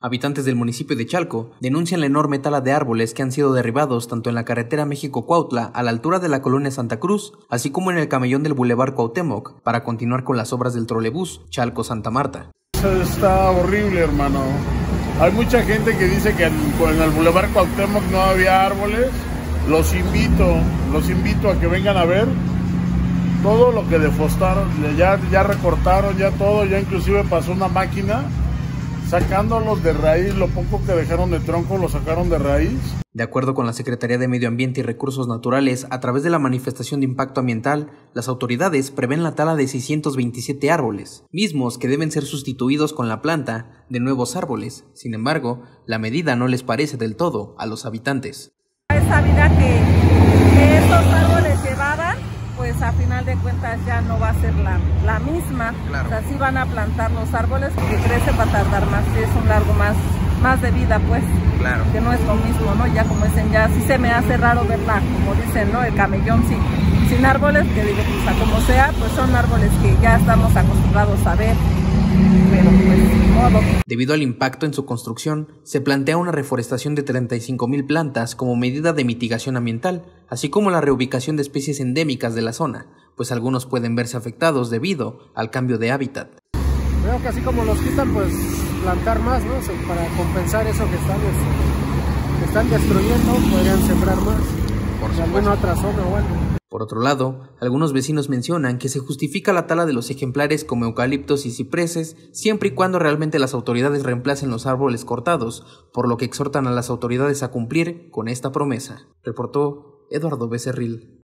Habitantes del municipio de Chalco denuncian la enorme tala de árboles que han sido derribados tanto en la carretera México-Cuautla a la altura de la Colonia Santa Cruz, así como en el camellón del Boulevard Cuauhtémoc, para continuar con las obras del trolebús Chalco-Santa Marta. Está horrible, hermano. Hay mucha gente que dice que en el Boulevard Cuauhtémoc no había árboles. Los invito a que vengan a ver todo lo que deforestaron, ya recortaron, ya todo, ya inclusive pasó una máquina sacándolos de raíz, lo poco que dejaron de tronco lo sacaron de raíz. De acuerdo con la Secretaría de Medio Ambiente y Recursos Naturales, a través de la manifestación de impacto ambiental, las autoridades prevén la tala de 627 árboles, mismos que deben ser sustituidos con la planta de nuevos árboles. Sin embargo, la medida no les parece del todo a los habitantes. Esa vida que estos árboles llevaban, pues a final de cuentas ya no va a ser la misma. Claro. O sea, sí van a plantar los árboles porque crece para tardar más, es un largo más de vida, pues. Claro. Que no es lo mismo, ¿no? Ya como dicen, ya sí se me hace raro verla, como dicen, ¿no? El camellón sin árboles, que digo, o sea, como sea, pues son árboles que ya estamos acostumbrados a ver. Pero pues, modo. Debido al impacto en su construcción, se plantea una reforestación de 35,000 plantas como medida de mitigación ambiental, así como la reubicación de especies endémicas de la zona, pues algunos pueden verse afectados debido al cambio de hábitat. Veo que así como los quitan, pues plantar más, ¿no? Para compensar eso que están destruyendo, podrían sembrar más en alguna otra zona o algo. Por otro lado, algunos vecinos mencionan que se justifica la tala de los ejemplares como eucaliptos y cipreses siempre y cuando realmente las autoridades reemplacen los árboles cortados, por lo que exhortan a las autoridades a cumplir con esta promesa. Reportó Eduardo Becerril.